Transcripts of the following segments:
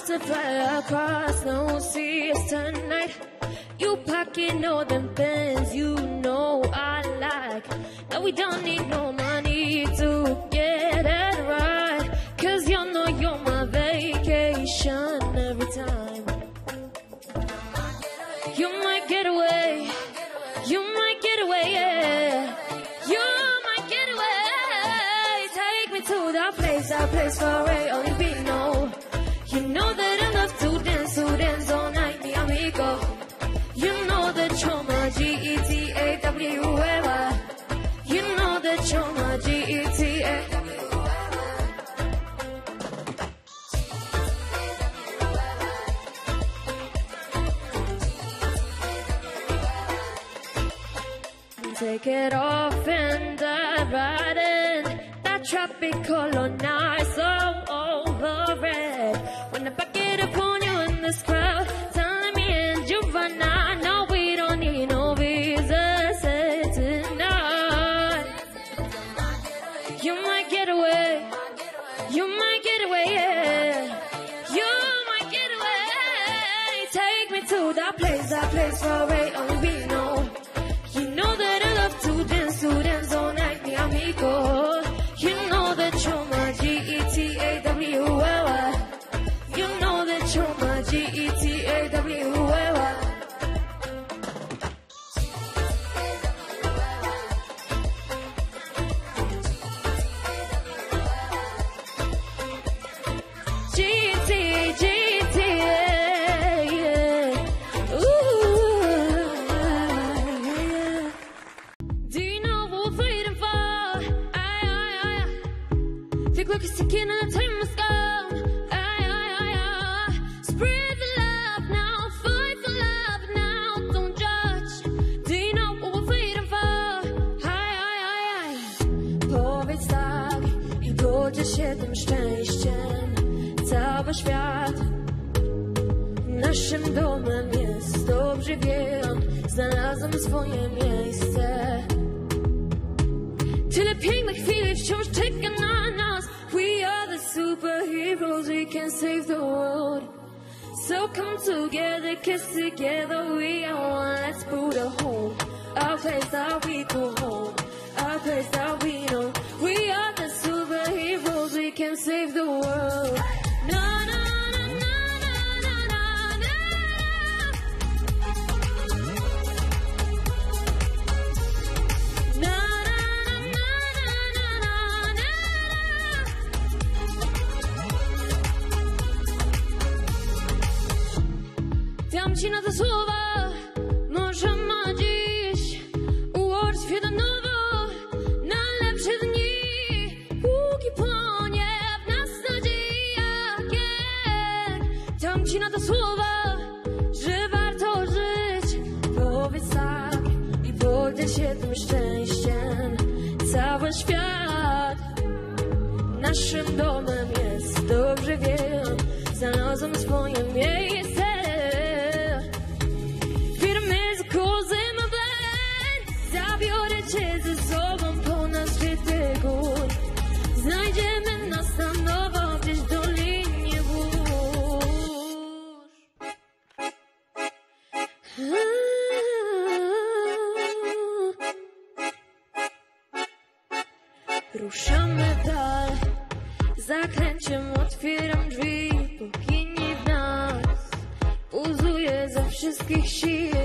off to fly across no seas tonight. You packing all them pens you know I like. No, we don't need no money to get it right, 'cause you know you're my vacation every time. You're my getaway. You're my getaway, yeah. You're my getaway. Take me to that place far away, only we know. You know that I love to dance all night, mi amigo. You know that you're my G-E-T-A-W-A-Y. You know that you're my G-E-T-A-W-A-Y. Take it off and dive right in. That tropical or nice or over red. When I back it up on you in this crowd, telling me and you run out. No, we don't need no visa, say tonight. You might get away. You might get away, yeah. You might get away. Take me to that place far away, only we know. You know that I love to dance all night, mi amigo. You know that you're my G-E-T-A-W-A-Y. You know that you're my G-E-T-A-W-A-Y. Naszym domem jest, dobrze wiem, znalazłem swoje miejsce. Tyle pięknych chwil wciąż czeka na nas. We are the superheroes, we can save the world. So come together, kiss together, we are one. Let's build a home, a place that we call home, a place that we know. We are the superheroes, we can save the world. Dam ci na to słowa, może ma dziś ułożyć się na nowo na lepsze dni. Póki płonie w nas nadzieja, jak dam ci na to słowa, że warto żyć. Powiedz tak i podziel się tym szczęściem. Cały świat naszym domem jest, dobrze wiem, znalazłem swoje miejsce. Ze sobą ponad świetny gór znajdziemy nas na nowo gdzieś w dolinie burz. Ruszamy dal, zakręciem otwieram drzwi. Bogini w nas buzuje ze wszystkich sił.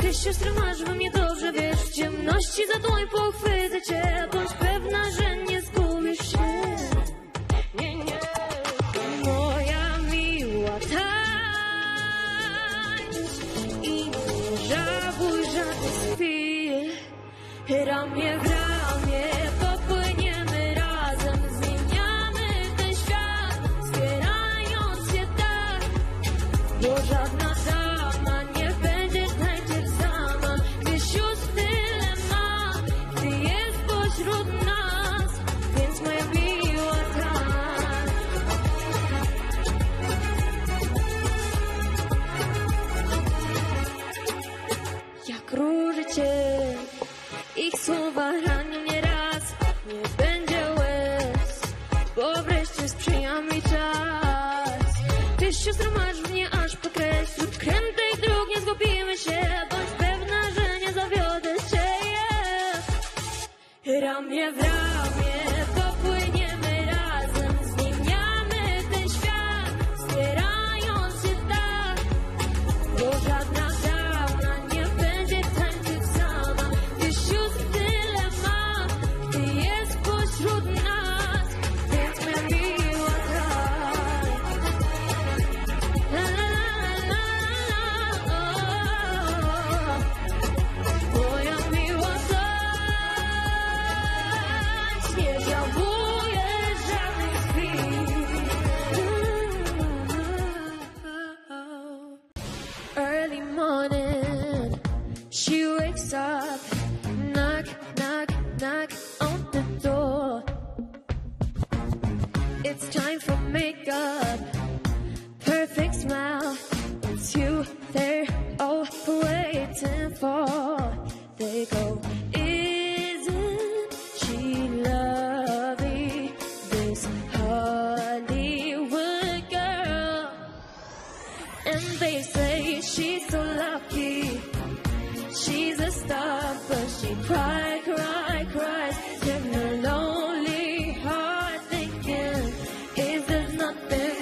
Ty siostry masz we mnie dobrze, wiesz, w ciemności za dłoń pochwycę cię, bądź pewna, że nie zgubisz się. Nie, nie. Moja miła, tańcz i nie żałuj żadnych chwil. Ramię w ramię popłyniemy razem, zmieniamy ten świat, wspierając się tak, bo żadna dama nie ich słowa ranią nieraz, nie będzie łez, bo wreszcie sprzyja mi czas. się zgromadź mnie aż po treść. Wśród krętych dróg nie zgubimy się. Bądź pewna, że nie zawiodę cię. Yeah. Ramię w ramię popłyniemy razem. Zmieniamy ten świat, wspierając się tak. Bo żadna dawna nie będzie tańczyć sama. Gdyż już tyle ma, gdy jest pośród nas. Więc mnie miła tak. La la la la la. Moja miła tak. Nie żałuję żadnych chwil. Early morning, she wakes up. Knock, knock, knock on the door. It's time for makeup. Perfect smile. It's you they're all waiting for. They go, isn't she lovely? This Hollywood girl. And they say she's so lucky. She's a star, but she cries, cries, cries. Then her lonely heart thinking, is there nothing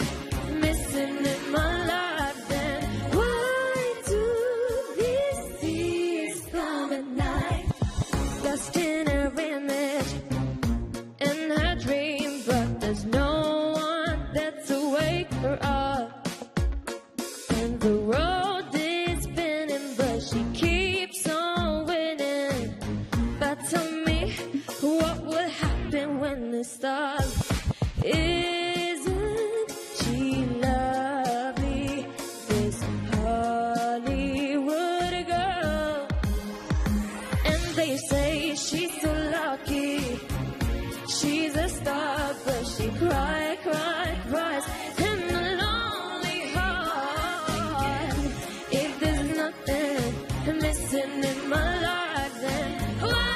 missing in my life? Then why do these tears come at night? Lost in her image, in her dream, but there's no one that's to wake her up. And the road is spinning, but she keeps on winning. But tell me, what will happen when this stops? Isn't she lovely? This Hollywood girl. And they say she's so lucky. She's a star, but she cries, cries, cries. And a lonely heart. If there's nothing missing in my life, then why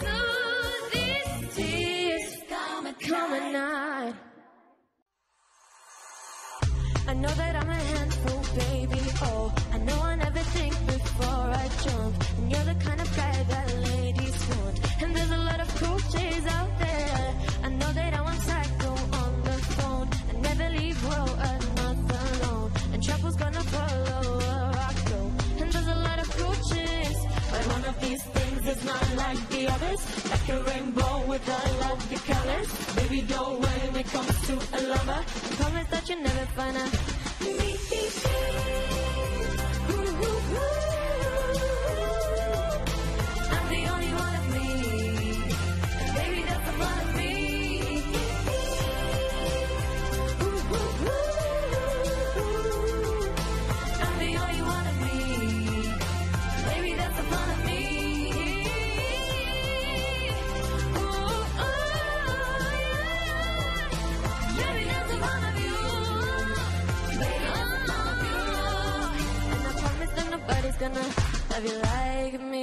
do these tears come at night? I know that I'm a handful, baby, oh. I know I never think before I jump. And you're the kind of guy that ladies want. And there's a lot of coaches out there. I know that I want psycho on the phone. I never leave world enough alone. And trouble's gonna follow where I go. And there's a lot of coaches. But one of these things is not like the others. Like a rainbow with all of the colors. Baby, don't worry when it comes to a lover. I promise that you never find out. I'm the only one of me. Baby, that's the one of me. I'm the only one of me. Baby, that's the one of me. Baby, that's the one of you. Baby, I'm the one of you. And I promise that nobody's gonna love you like me.